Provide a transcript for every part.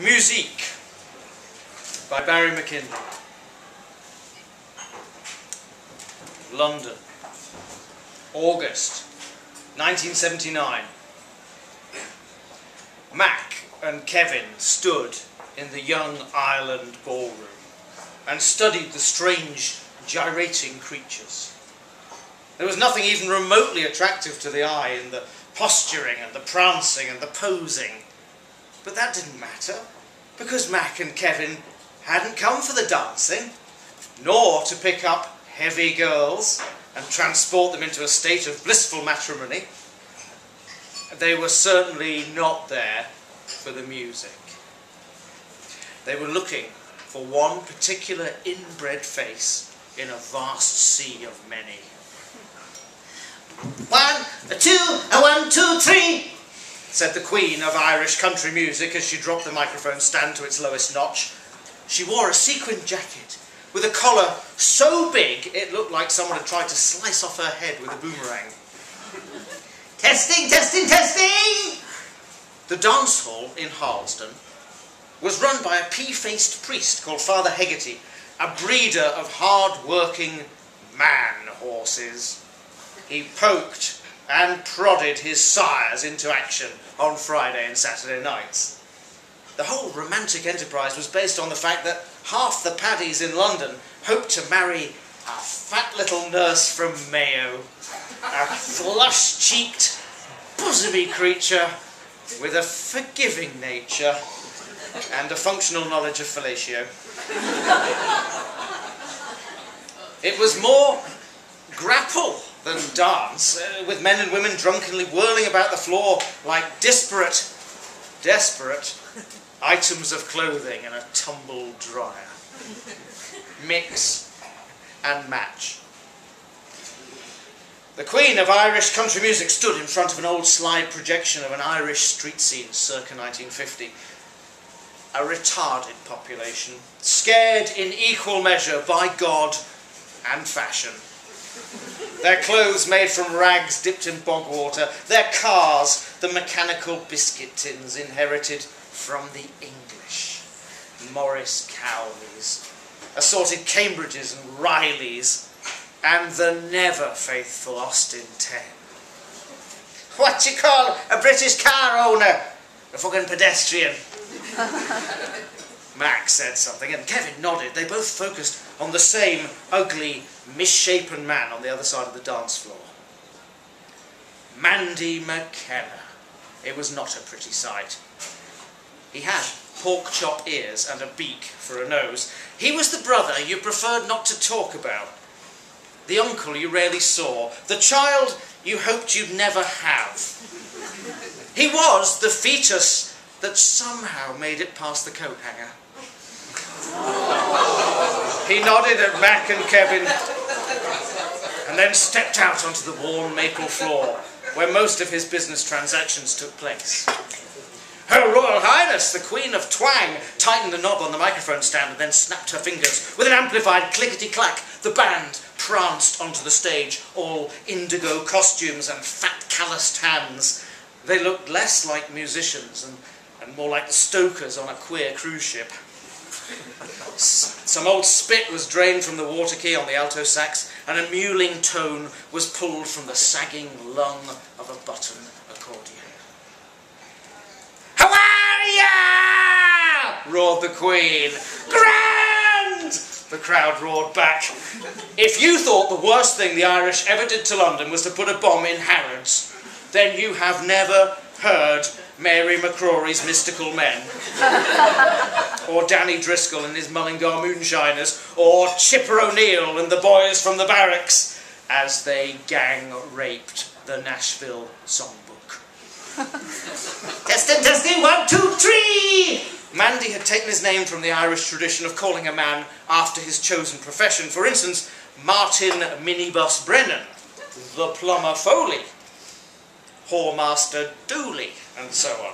Musique by Barry McKinley. London, August 1979. Mac and Kevin stood in the Young Ireland Ballroom and studied the strange gyrating creatures. There was nothing even remotely attractive to the eye in the posturing and the prancing and the posing. But that didn't matter, because Mac and Kevin hadn't come for the dancing, nor to pick up heavy girls and transport them into a state of blissful matrimony. They were certainly not there for the music. They were looking for one particular inbred face in a vast sea of many. 1, 2, 1, 2, 3, said the Queen of Irish country music as she dropped the microphone stand to its lowest notch. She wore a sequined jacket with a collar so big it looked like someone had tried to slice off her head with a boomerang. Testing, testing, testing! The dance hall in Harlesden was run by a pea-faced priest called Father Hegarty, a breeder of hard-working man-horses. He poked and prodded his sires into action on Friday and Saturday nights. The whole romantic enterprise was based on the fact that half the Paddies in London hoped to marry a fat little nurse from Mayo, a flush-cheeked, bosomy creature with a forgiving nature and a functional knowledge of fellatio. It was more grapple than dance, with men and women drunkenly whirling about the floor like desperate items of clothing in a tumble dryer. Mix and match. The Queen of Irish country music stood in front of an old slide projection of an Irish street scene circa 1950. A retarded population, scared in equal measure by God and fashion. Their clothes made from rags dipped in bog water, their cars the mechanical biscuit tins inherited from the English. Morris Cowleys, assorted Cambridges and Rileys, and the never faithful Austin 10. What you call a British car owner? A fucking pedestrian. Mac said something and Kevin nodded. They both focused on the same ugly, misshapen man on the other side of the dance floor. Mandy McKenna. It was not a pretty sight. He had pork chop ears and a beak for a nose. He was the brother you preferred not to talk about, the uncle you rarely saw, the child you hoped you'd never have. He was the fetus that somehow made it past the coat hanger. He nodded at Mac and Kevin and then stepped out onto the worn maple floor where most of his business transactions took place. Her Royal Highness, the Queen of Twang, tightened the knob on the microphone stand and then snapped her fingers. With an amplified clickety-clack, the band pranced onto the stage, all indigo costumes and fat calloused hands. They looked less like musicians and more like the stokers on a queer cruise ship. Some old spit was drained from the water key on the alto sax, and a mewling tone was pulled from the sagging lung of a button accordion. "How are ya?" roared the Queen. "Grand!" the crowd roared back. If you thought the worst thing the Irish ever did to London was to put a bomb in Harrods, then you have never heard Mary McCrory's Mystical Men, or Danny Driscoll and his Mullingar Moonshiners, or Chipper O'Neill and the boys from the barracks as they gang-raped the Nashville songbook. Testing, testing, 1, 2, 3! Mandy had taken his name from the Irish tradition of calling a man after his chosen profession. For instance, Martin Minibus Brennan, the plumber Foley, whoremaster Dooley, and so on.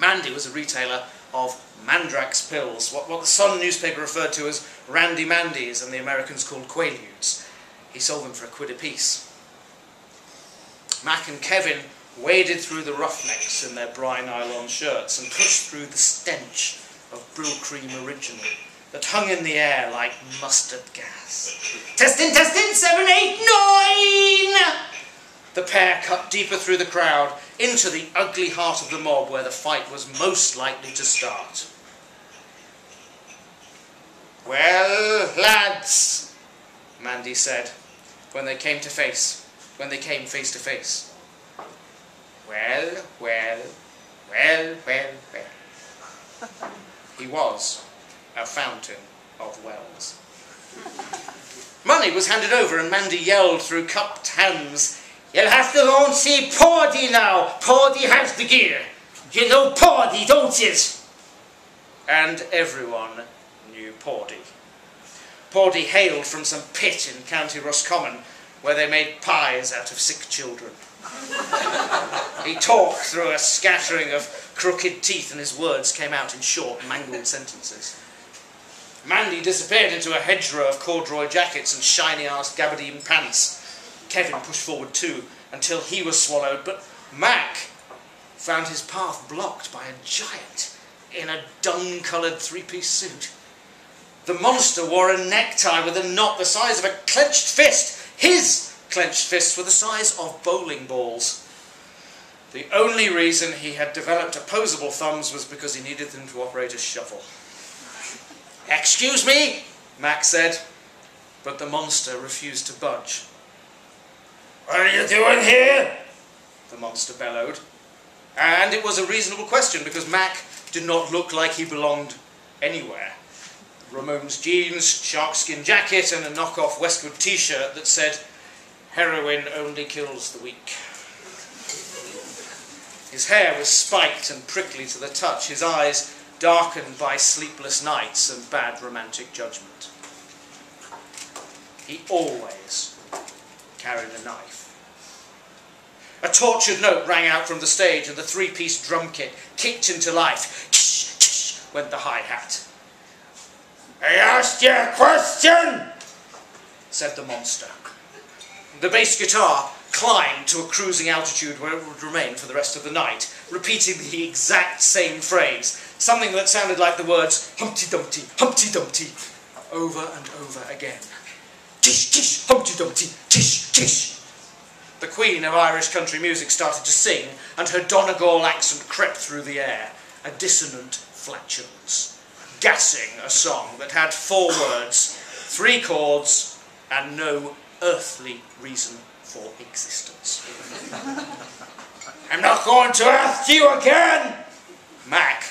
Mandy was a retailer of Mandrax pills, what the Sun newspaper referred to as Randy Mandy's and the Americans called Quaaludes. He sold them for £1 apiece. Mac and Kevin waded through the roughnecks in their brine nylon shirts and pushed through the stench of Brill Cream Original that hung in the air like mustard gas. Testing, testing, 7, 8, 9! The pair cut deeper through the crowd into the ugly heart of the mob where the fight was most likely to start. Well, lads, Mandy said, when they came face to face. Well, well, well, well, well. He was a fountain of wells. Money was handed over and Mandy yelled through cupped hands, "You'll have to go and see Paddy now. Paddy has the gear. You know Paddy, don't you?" And everyone knew Paddy. Paddy hailed from some pit in County Roscommon where they made pies out of sick children. He talked through a scattering of crooked teeth and his words came out in short, mangled sentences. Mandy disappeared into a hedgerow of corduroy jackets and shiny-ass gabardine pants. Kevin pushed forward too, until he was swallowed, but Mac found his path blocked by a giant in a dun-coloured three-piece suit. The monster wore a necktie with a knot the size of a clenched fist. His clenched fists were the size of bowling balls. The only reason he had developed opposable thumbs was because he needed them to operate a shovel. "Excuse me," Mac said, but the monster refused to budge. "What are you doing here?" the monster bellowed. And it was a reasonable question, because Mac did not look like he belonged anywhere. Ramone's jeans, sharkskin jacket, and a knockoff Westwood t-shirt that said, "Heroin only kills the weak." His hair was spiked and prickly to the touch, his eyes darkened by sleepless nights and bad romantic judgment. He always carried a knife. A tortured note rang out from the stage and the three-piece drum kit kicked into life. "Tsh, tsh," went the hi-hat. "I asked you a question," said the monster. The bass guitar climbed to a cruising altitude where it would remain for the rest of the night, repeating the exact same phrase, something that sounded like the words Humpty Dumpty, over and over again. "Tish, tish, Humpty Dumpty, tish, tish." The Queen of Irish country music started to sing, and her Donegal accent crept through the air, a dissonant flatulence, gassing a song that had 4 words, 3 chords, and no earthly reason for existence. "I'm not going to ask you again!" Mac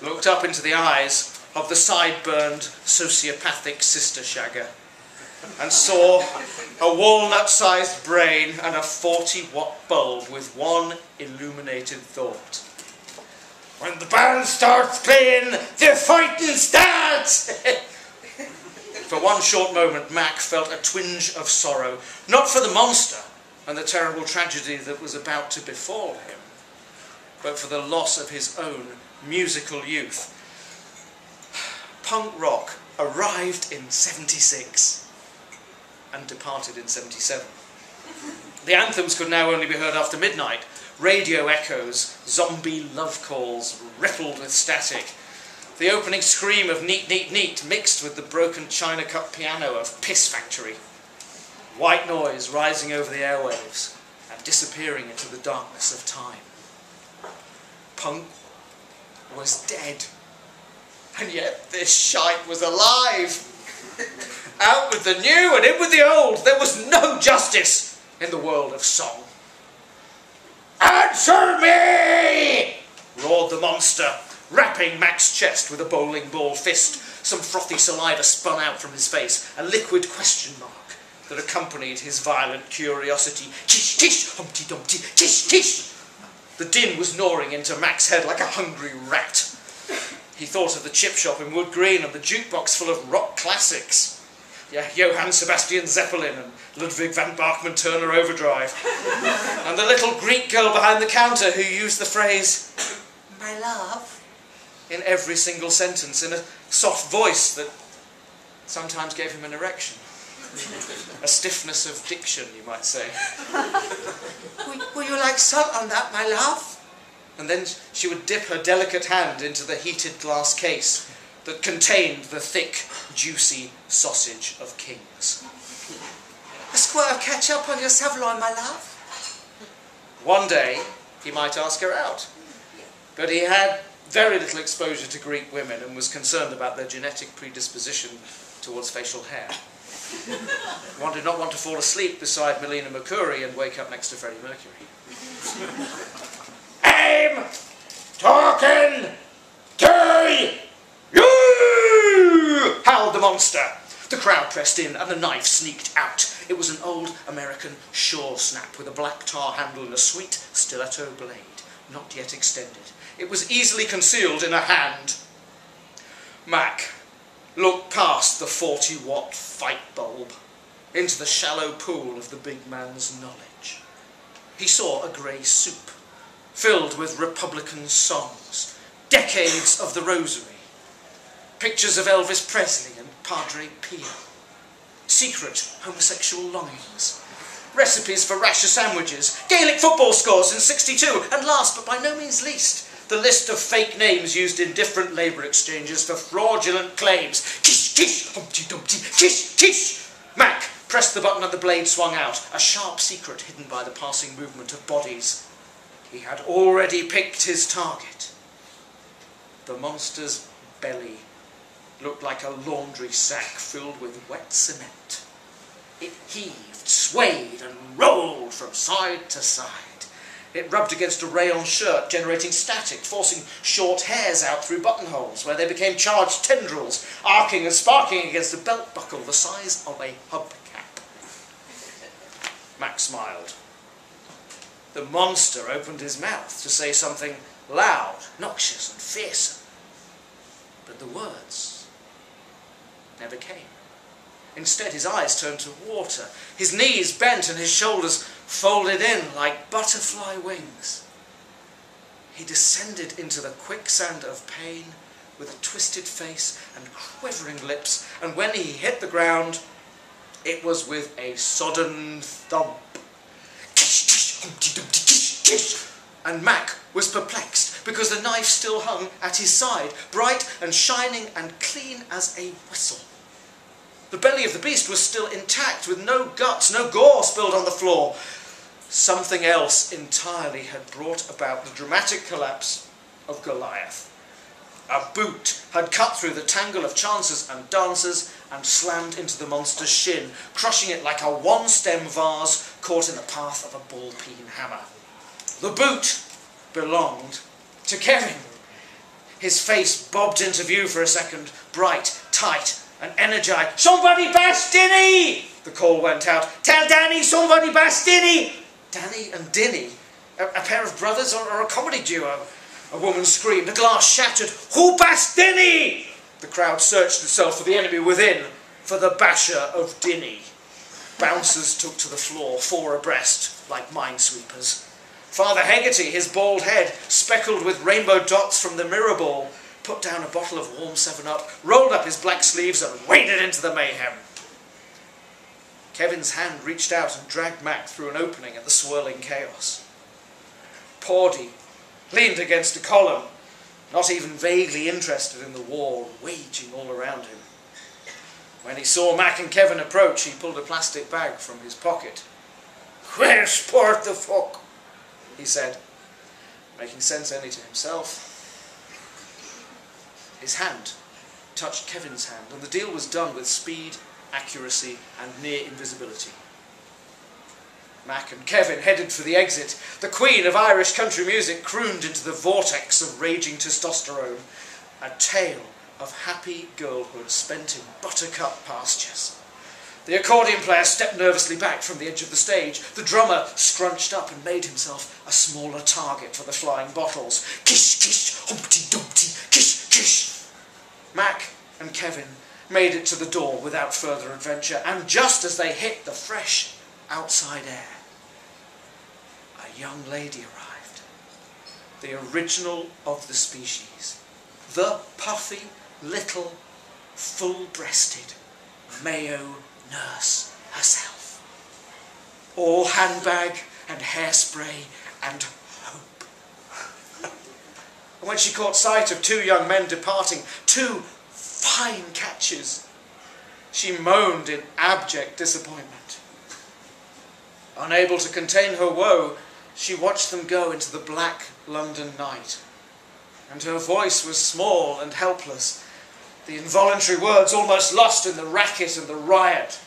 looked up into the eyes of the sideburned, sociopathic sister shagger and saw a walnut-sized brain and a 40-watt bulb with one illuminated thought. "When the band starts playing, the fighting starts!" For one short moment, Mac felt a twinge of sorrow, not for the monster and the terrible tragedy that was about to befall him, but for the loss of his own musical youth. Punk rock arrived in 76. And departed in 77. The anthems could now only be heard after midnight. Radio echoes, zombie love calls, rippled with static. The opening scream of Neat Neat Neat mixed with the broken china cup piano of Piss Factory. White noise rising over the airwaves and disappearing into the darkness of time. Punk was dead. And yet this shite was alive! Out with the new and in with the old. There was no justice in the world of song. "Answer me!" roared the monster, rapping Mac's chest with a bowling ball fist. Some frothy saliva spun out from his face, a liquid question mark that accompanied his violent curiosity. "Tish, tish, Humpty Dumpty, tish, tish!" The din was gnawing into Mac's head like a hungry rat. He thought of the chip shop in Wood Green and the jukebox full of rock classics. Yeah, Johann Sebastian Zeppelin and Ludwig van Bachmann-Turner Overdrive. And the little Greek girl behind the counter who used the phrase, "my love," in every single sentence in a soft voice that sometimes gave him an erection. A stiffness of diction, you might say. Will you like salt on that, my love? And then she would dip her delicate hand into the heated glass case that contained the thick, juicy sausage of kings. A squirt of ketchup on your saveloy, my love? One day, he might ask her out. But he had very little exposure to Greek women and was concerned about their genetic predisposition towards facial hair. One did not want to fall asleep beside Melina McCurry and wake up next to Freddie Mercury. I'm talking to you! Howled the monster. The crowd pressed in and the knife sneaked out. It was an old American shore snap with a black tar handle and a sweet stiletto blade, not yet extended. It was easily concealed in a hand. Mac looked past the 40-watt fight bulb into the shallow pool of the big man's knowledge. He saw a grey soup filled with Republican songs, decades of the Rosary, pictures of Elvis Presley and Padre Pia, secret homosexual longings, recipes for rasher sandwiches, Gaelic football scores in 62, and last but by no means least, the list of fake names used in different labour exchanges for fraudulent claims. Kish, kish, humpty dumpty, kish, kish. Mac pressed the button and the blade swung out, a sharp secret hidden by the passing movement of bodies. He had already picked his target. The monster's belly looked like a laundry sack filled with wet cement. It heaved, swayed and rolled from side to side. It rubbed against a rayon shirt, generating static, forcing short hairs out through buttonholes, where they became charged tendrils, arcing and sparking against a belt buckle the size of a hubcap. Max smiled. The monster opened his mouth to say something loud, noxious and fearsome, but the words never came. Instead, his eyes turned to water, his knees bent and his shoulders folded in like butterfly wings. He descended into the quicksand of pain with a twisted face and quivering lips, and when he hit the ground, it was with a sodden thump. Kish, kish, humpty dumpty, kish, kish. And Mac was perplexed because the knife still hung at his side, bright and shining and clean as a whistle. The belly of the beast was still intact, with no guts, no gore spilled on the floor. Something else entirely had brought about the dramatic collapse of Goliath. A boot had cut through the tangle of chances and dancers and slammed into the monster's shin, crushing it like a one-stem vase caught in the path of a ball-peen hammer. The boot belonged to Kevin. His face bobbed into view for a second, bright, tight, and energised. Somebody bash Dinny! The call went out. Tell Danny, somebody bash Dinny! Danny and Dinny? A pair of brothers or a comedy duo? A woman screamed. The glass shattered. Who bashed Dinny? The crowd searched itself for the enemy within, for the basher of Dinny. Bouncers took to the floor, four abreast, like minesweepers. Father Hegarty, his bald head, speckled with rainbow dots from the mirror ball, put down a bottle of warm 7-Up, rolled up his black sleeves and waded into the mayhem. Kevin's hand reached out and dragged Mac through an opening at the swirling chaos. Pawdy leaned against a column, not even vaguely interested in the war waging all around him. When he saw Mac and Kevin approach, he pulled a plastic bag from his pocket. "Where's sport the fuck?" he said, making sense only to himself. His hand touched Kevin's hand, and the deal was done with speed, accuracy, and near invisibility. Mac and Kevin headed for the exit. The queen of Irish country music crooned into the vortex of raging testosterone, a tale of happy girlhood spent in buttercup pastures. The accordion player stepped nervously back from the edge of the stage. The drummer scrunched up and made himself a smaller target for the flying bottles. Kish, kish, humpty dumpty, kish, kish. Mac and Kevin made it to the door without further adventure, and just as they hit the fresh outside air, a young lady arrived, the original of the species, the puffy, little, full-breasted Mayo nurse herself. All handbag and hairspray and hope. And when she caught sight of two young men departing, two fine catches, she moaned in abject disappointment. Unable to contain her woe, she watched them go into the black London night, and her voice was small and helpless, the involuntary words almost lost in the racket and the riot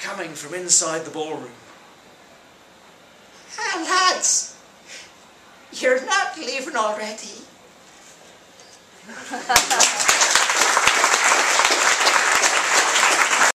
coming from inside the ballroom. Ah, lads, you're not leaving already.